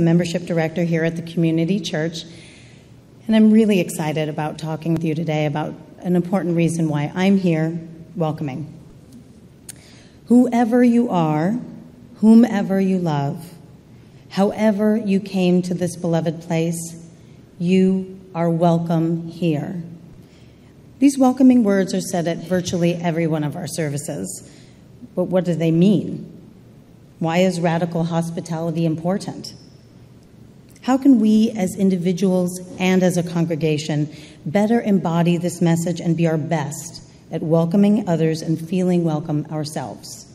the membership director here at the community church. And I'm really excited about talking with you today about an important reason why I'm here, welcoming. Whoever you are, whomever you love, however you came to this beloved place, you are welcome here. These welcoming words are said at virtually every one of our services, but what do they mean? Why is radical hospitality important? How can we as individuals and as a congregation better embody this message and be our best at welcoming others and feeling welcome ourselves?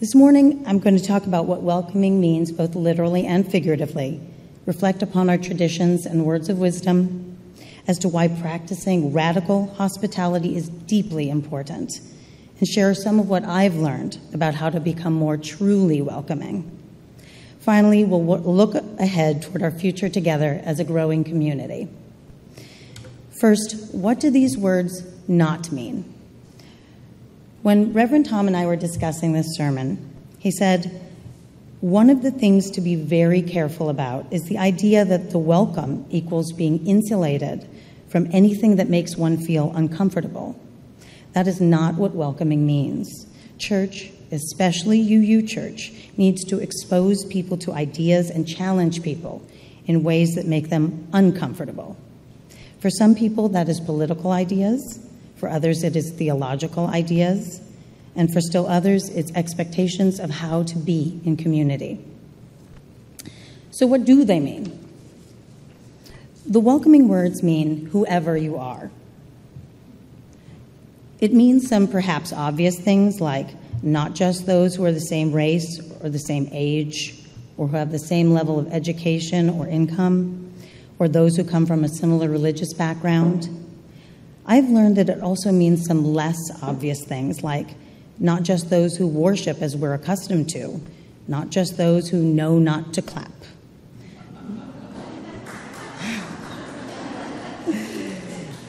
This morning, I'm going to talk about what welcoming means, both literally and figuratively, reflect upon our traditions and words of wisdom as to why practicing radical hospitality is deeply important, and share some of what I've learned about how to become more truly welcoming. Finally, we'll look ahead toward our future together as a growing community. First, what do these words not mean? When Reverend Tom and I were discussing this sermon, he said, one of the things to be very careful about is the idea that the welcome equals being insulated from anything that makes one feel uncomfortable. That is not what welcoming means. Church, especially UU Church, needs to expose people to ideas and challenge people in ways that make them uncomfortable. For some people, that is political ideas. For others, it is theological ideas. And for still others, it's expectations of how to be in community. So what do they mean? The welcoming words mean whoever you are. It means some perhaps obvious things like not just those who are the same race or the same age or who have the same level of education or income or those who come from a similar religious background. I've learned that it also means some less obvious things like not just those who worship as we're accustomed to, not just those who know not to clap.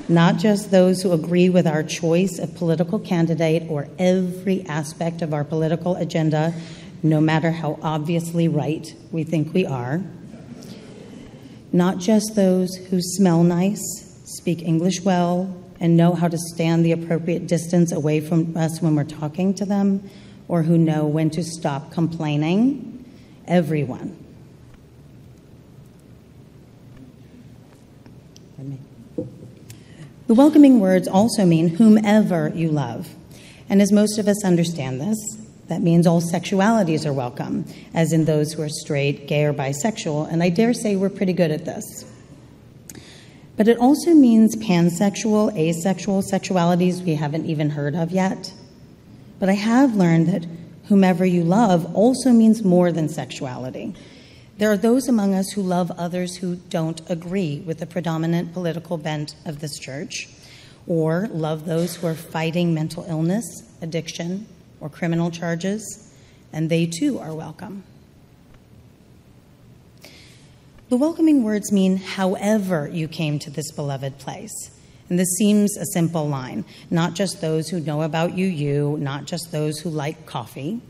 Not just those who agree with our choice of political candidate or every aspect of our political agenda, no matter how obviously right we think we are. Not just those who smell nice, speak English well, and know how to stand the appropriate distance away from us when we're talking to them, or who know when to stop complaining. Everyone. The welcoming words also mean whomever you love. And as most of us understand this, that means all sexualities are welcome, as in those who are straight, gay, or bisexual, and I dare say we're pretty good at this. But it also means pansexual, asexual, sexualities we haven't even heard of yet. But I have learned that whomever you love also means more than sexuality. There are those among us who love others who don't agree with the predominant political bent of this church, or love those who are fighting mental illness, addiction, or criminal charges, and they too are welcome. The welcoming words mean however you came to this beloved place. And this seems a simple line, not just those who know about UU, not just those who like coffee,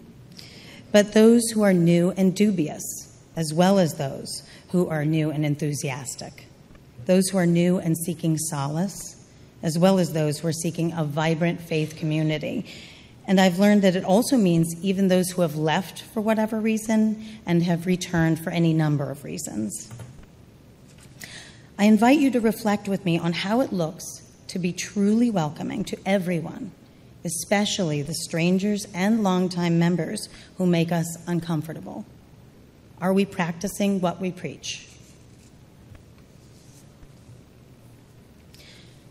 but those who are new and dubious, as well as those who are new and enthusiastic, those who are new and seeking solace, as well as those who are seeking a vibrant faith community. And I've learned that it also means even those who have left for whatever reason and have returned for any number of reasons. I invite you to reflect with me on how it looks to be truly welcoming to everyone, especially the strangers and longtime members who make us uncomfortable. Are we practicing what we preach?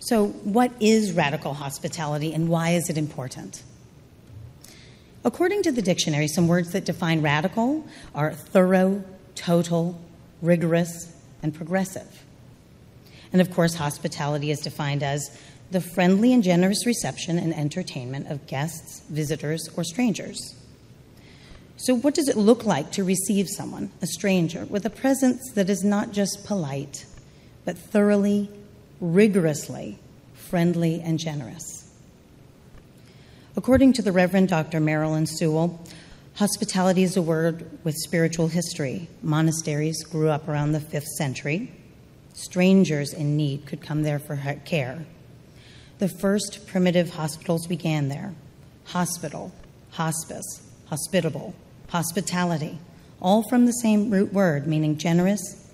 So, what is radical hospitality and why is it important? According to the dictionary, some words that define radical are thorough, total, rigorous, and progressive. And of course, hospitality is defined as the friendly and generous reception and entertainment of guests, visitors, or strangers. So what does it look like to receive someone, a stranger, with a presence that is not just polite, but thoroughly, rigorously friendly and generous? According to the Reverend Dr. Marilyn Sewell, Hospitality is a word with spiritual history. Monasteries grew up around the 5th century. Strangers in need could come there for care. The first primitive hospitals began there. Hospital, hospice, hospitable, hospitality, all from the same root word, meaning generous,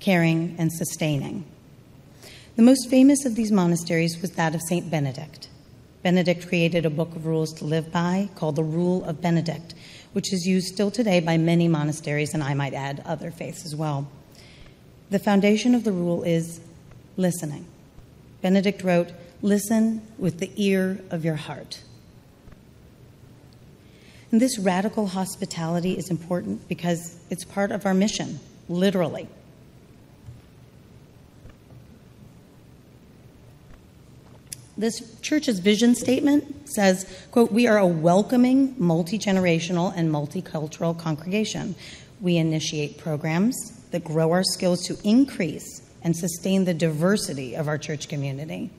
caring, and sustaining. The most famous of these monasteries was that of Saint Benedict. Benedict created a book of rules to live by called the Rule of Benedict, which is used still today by many monasteries, and I might add other faiths as well. The foundation of the rule is listening. Benedict wrote, "Listen with the ear of your heart." And this radical hospitality is important because it's part of our mission, literally. This church's vision statement says, quote, "We are a welcoming, multi-generational and multicultural congregation. We initiate programs that grow our skills to increase and sustain the diversity of our church community.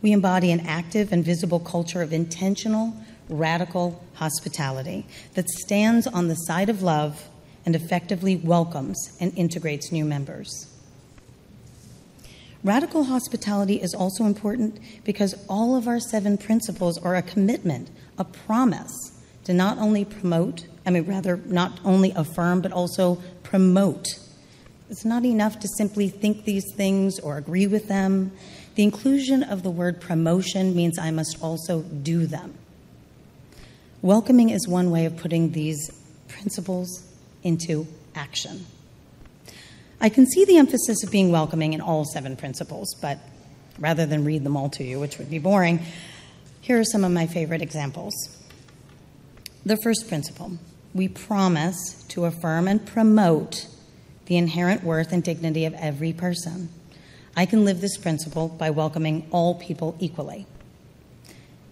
We embody an active and visible culture of intentional, radical hospitality that stands on the side of love and effectively welcomes and integrates new members." Radical hospitality is also important because all of our 7 principles are a commitment, a promise to not only affirm, but also promote. It's not enough to simply think these things or agree with them. The inclusion of the word promotion means I must also do them. Welcoming is one way of putting these principles into action. I can see the emphasis of being welcoming in all 7 principles, but rather than read them all to you, which would be boring, here are some of my favorite examples. The first principle, we promise to affirm and promote the inherent worth and dignity of every person. I can live this principle by welcoming all people equally.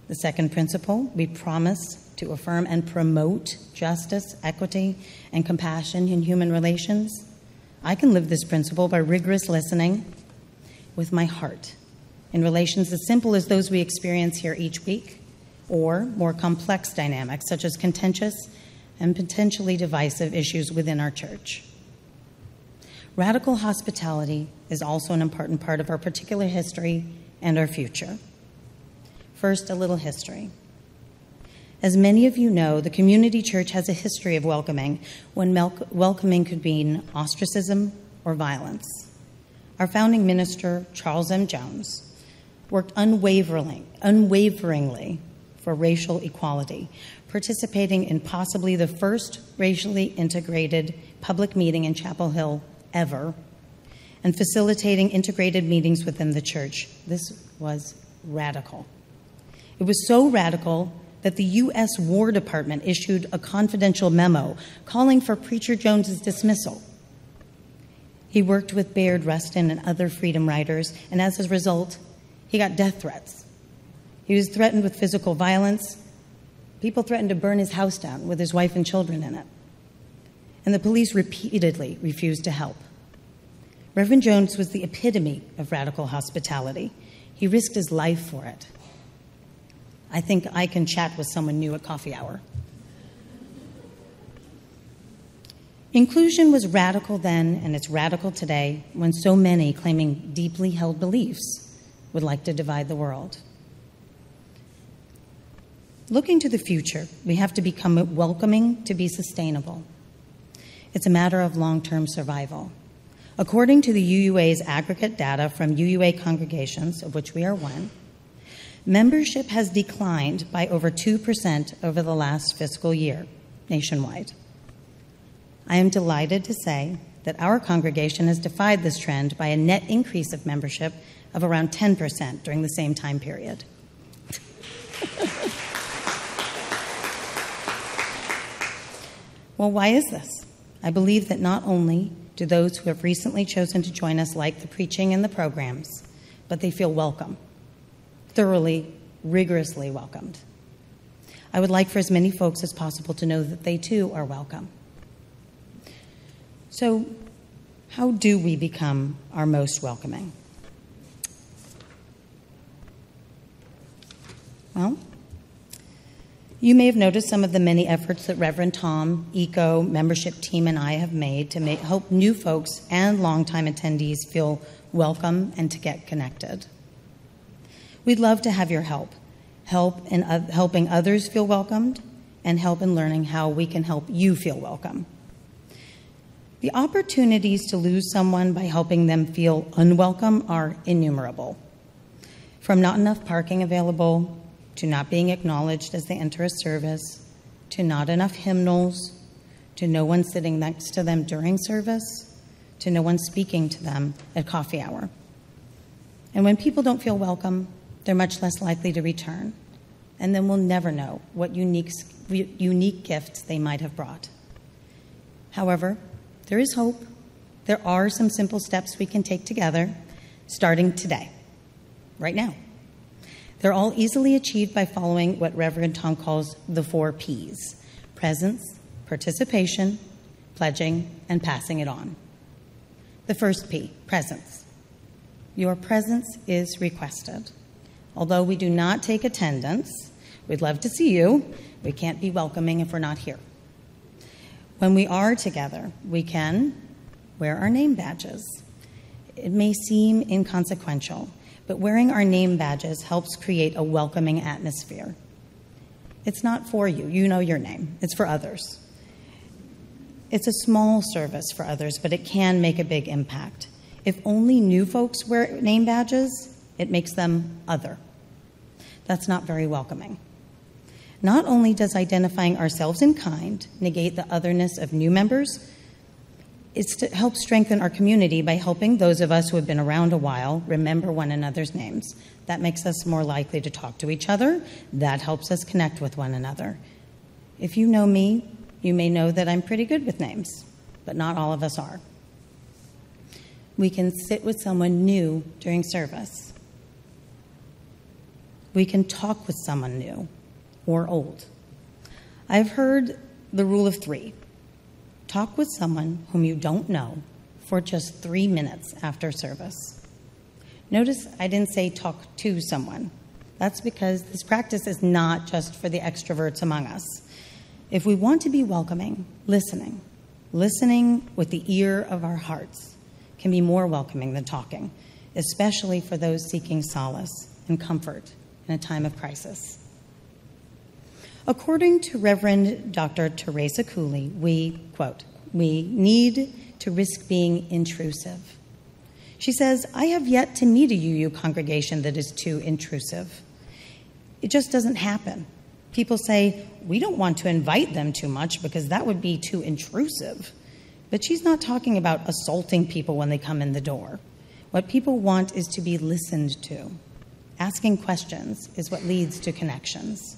The second principle, we promise to affirm and promote justice, equity, and compassion in human relations. I can live this principle by rigorous listening with my heart in relations as simple as those we experience here each week or more complex dynamics such as contentious and potentially divisive issues within our church. Radical hospitality is also an important part of our particular history and our future. First, a little history. As many of you know, the community church has a history of welcoming, when welcoming could mean ostracism or violence. Our founding minister, Charles M. Jones, worked unwaveringly for racial equality, participating in possibly the first racially integrated public meeting in Chapel Hill ever, and facilitating integrated meetings within the church. This was radical. It was so radical that the U.S. War Department issued a confidential memo calling for Preacher Jones's dismissal. He worked with Bayard Rustin and other Freedom Riders, and as a result, he got death threats. He was threatened with physical violence. People threatened to burn his house down with his wife and children in it. And the police repeatedly refused to help. Reverend Jones was the epitome of radical hospitality. He risked his life for it. I think I can chat with someone new at coffee hour. Inclusion was radical then, and it's radical today, when so many claiming deeply held beliefs would like to divide the world. Looking to the future, we have to become welcoming to be sustainable. It's a matter of long-term survival. According to the UUA's aggregate data from UUA congregations, of which we are one, membership has declined by over 2% over the last fiscal year nationwide. I am delighted to say that our congregation has defied this trend by a net increase of membership of around 10% during the same time period. Well, why is this? I believe that not only do those who have recently chosen to join us like the preaching and the programs, but they feel welcome. Thoroughly, rigorously welcomed. I would like for as many folks as possible to know that they too are welcome. So, how do we become our most welcoming? Well, You may have noticed some of the many efforts that Reverend Tom, ECO, membership team, and I have made to help new folks and longtime attendees feel welcome and to get connected. We'd love to have your help. Help in helping others feel welcomed, and help in learning how we can help you feel welcome. The opportunities to lose someone by helping them feel unwelcome are innumerable. From not enough parking available, to not being acknowledged as they enter a service, to not enough hymnals, to no one sitting next to them during service, to no one speaking to them at coffee hour. And when people don't feel welcome, they're much less likely to return, and then we'll never know what unique gifts they might have brought. However, there is hope. There are some simple steps we can take together, starting today, right now. They're all easily achieved by following what Reverend Tom calls the 4 Ps: presence, participation, pledging, and passing it on. The first P, presence. Your presence is requested. Although we do not take attendance, we'd love to see you. We can't be welcoming if we're not here. When we are together, we can wear our name badges. It may seem inconsequential, but wearing our name badges helps create a welcoming atmosphere. It's not for you. You know your name. It's for others. It's a small service for others, but it can make a big impact. If only new folks wear name badges, it makes them other. That's not very welcoming. Not only does identifying ourselves in kind negate the otherness of new members, it's to help strengthen our community by helping those of us who have been around a while remember one another's names. That makes us more likely to talk to each other. That helps us connect with one another. If you know me, you may know that I'm pretty good with names, but not all of us are. We can sit with someone new during service. We can talk with someone new or old. I've heard the rule of 3. Talk with someone whom you don't know for just 3 minutes after service. Notice I didn't say talk to someone. That's because this practice is not just for the extroverts among us. If we want to be welcoming, listening with the ear of our hearts can be more welcoming than talking, especially for those seeking solace and comfort in a time of crisis. According to Reverend Dr. Teresa Cooley, we, quote, we need to risk being intrusive. She says, I have yet to meet a UU congregation that is too intrusive. It just doesn't happen. People say, we don't want to invite them too much because that would be too intrusive. But she's not talking about assaulting people when they come in the door. What people want is to be listened to. Asking questions is what leads to connections.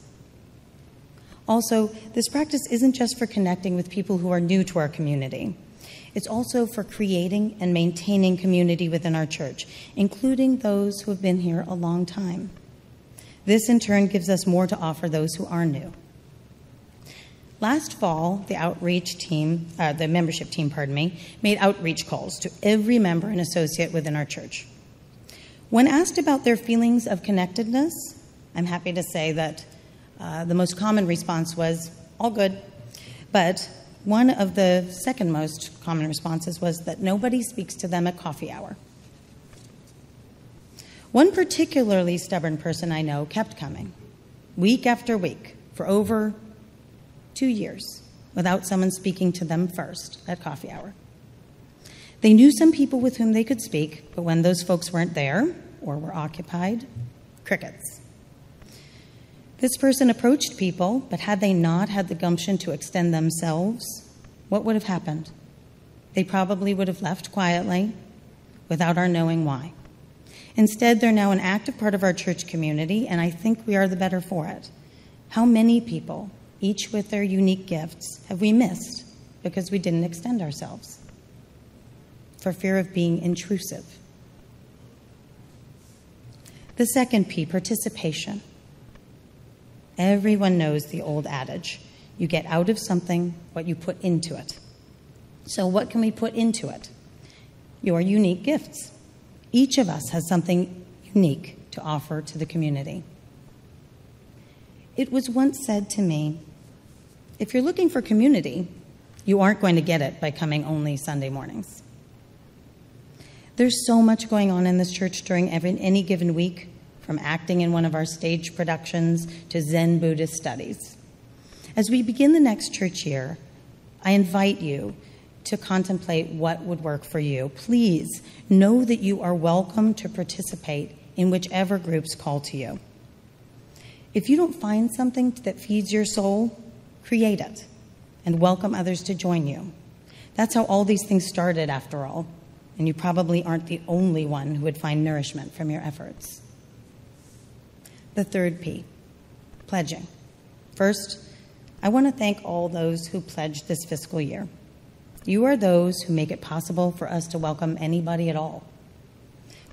Also, this practice isn't just for connecting with people who are new to our community. It's also for creating and maintaining community within our church, including those who have been here a long time. This, in turn, gives us more to offer those who are new. Last fall, the outreach team, the membership team, made outreach calls to every member and associate within our church. When asked about their feelings of connectedness, I'm happy to say that the most common response was, all good. But one of the second most common responses was that nobody speaks to them at coffee hour. One particularly stubborn person I know kept coming, week after week, for over 2 years, without someone speaking to them first at coffee hour. They knew some people with whom they could speak, but when those folks weren't there or were occupied, crickets. This person approached people, but had they not had the gumption to extend themselves, what would have happened? They probably would have left quietly, without our knowing why. Instead, they're now an active part of our church community, and I think we are the better for it. How many people, each with their unique gifts, have we missed because we didn't extend ourselves for fear of being intrusive? The second P, participation. Everyone knows the old adage, you get out of something what you put into it. So what can we put into it? Your unique gifts. Each of us has something unique to offer to the community. It was once said to me, if you're looking for community, you aren't going to get it by coming only Sunday mornings. There's so much going on in this church during any given week, from acting in one of our stage productions to Zen Buddhist studies. As we begin the next church year, I invite you to contemplate what would work for you. Please know that you are welcome to participate in whichever groups call to you. If you don't find something that feeds your soul, create it and welcome others to join you. That's how all these things started, after all, and you probably aren't the only one who would find nourishment from your efforts. The third P, pledging. First, I want to thank all those who pledged this fiscal year. You are those who make it possible for us to welcome anybody at all.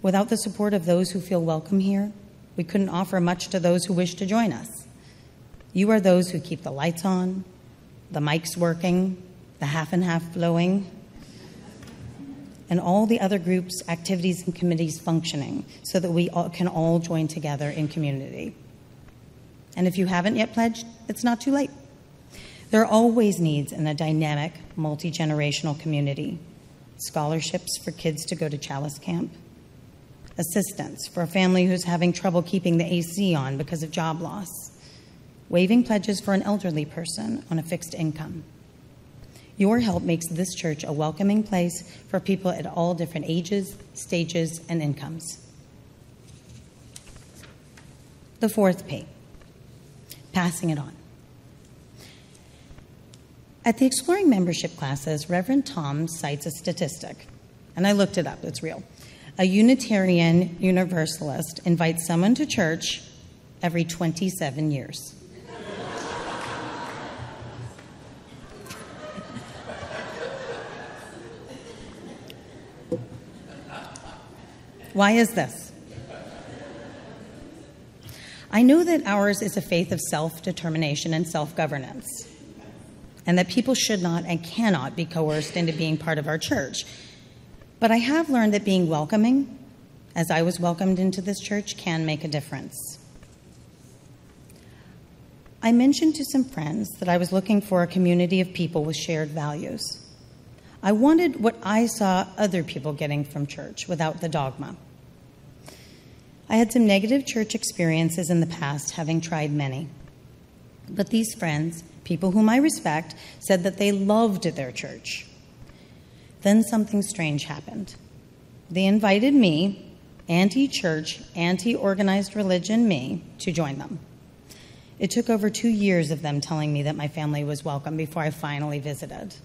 Without the support of those who feel welcome here, we couldn't offer much to those who wish to join us. You are those who keep the lights on, the mics working, the half and half flowing, and all the other groups, activities, and committees functioning so that we can all join together in community. And if you haven't yet pledged, it's not too late. There are always needs in a dynamic, multi-generational community. Scholarships for kids to go to Chalice Camp. Assistance for a family who's having trouble keeping the AC on because of job loss. Waiving pledges for an elderly person on a fixed income. Your help makes this church a welcoming place for people at all different ages, stages, and incomes. The fourth P, passing it on. At the Exploring Membership classes, Reverend Tom cites a statistic, and I looked it up, it's real. A Unitarian Universalist invites someone to church every 27 years. Why is this? I know that ours is a faith of self-determination and self-governance, and that people should not and cannot be coerced into being part of our church. But I have learned that being welcoming, as I was welcomed into this church, can make a difference. I mentioned to some friends that I was looking for a community of people with shared values. I wanted what I saw other people getting from church without the dogma. I had some negative church experiences in the past, having tried many. But these friends, people whom I respect, said that they loved their church. Then something strange happened. They invited me, anti-church, anti-organized religion me, to join them. It took over 2 years of them telling me that my family was welcome before I finally visited.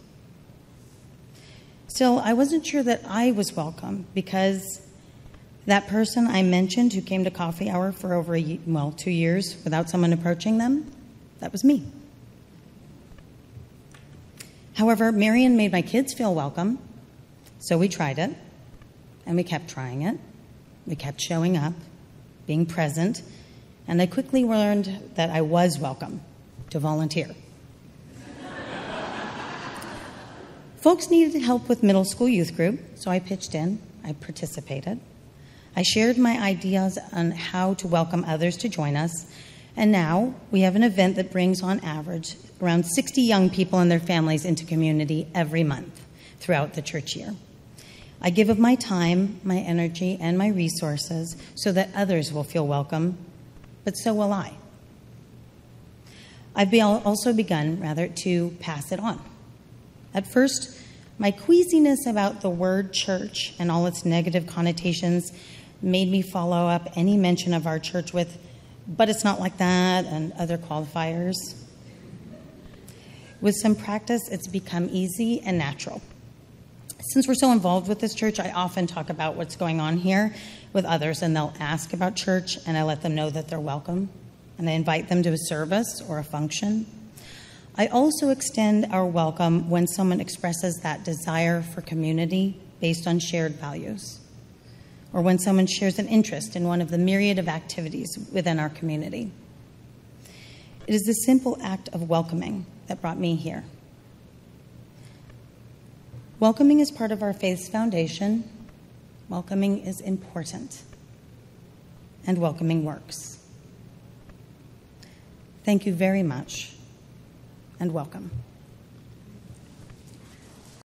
Still, I wasn't sure that I was welcome, because that person I mentioned who came to coffee hour for over 2 years without someone approaching them, that was me. However, Marian made my kids feel welcome, so we tried it, and we kept trying it. We kept showing up, being present, and I quickly learned that I was welcome to volunteer. Folks needed help with middle school youth group, so I pitched in. I participated. I shared my ideas on how to welcome others to join us, and now we have an event that brings, on average, around 60 young people and their families into community every month throughout the church year. I give of my time, my energy, and my resources so that others will feel welcome, but so will I. I've also begun, to pass it on. At first, my queasiness about the word church and all its negative connotations made me follow up any mention of our church with, "But it's not like that," and other qualifiers. With some practice, it's become easy and natural. Since we're so involved with this church, I often talk about what's going on here with others, and they'll ask about church, and I let them know that they're welcome, and I invite them to a service or a function. I also extend our welcome when someone expresses that desire for community based on shared values, or when someone shares an interest in one of the myriad of activities within our community. It is the simple act of welcoming that brought me here. Welcoming is part of our faith's foundation. Welcoming is important. And welcoming works. Thank you very much, and welcome.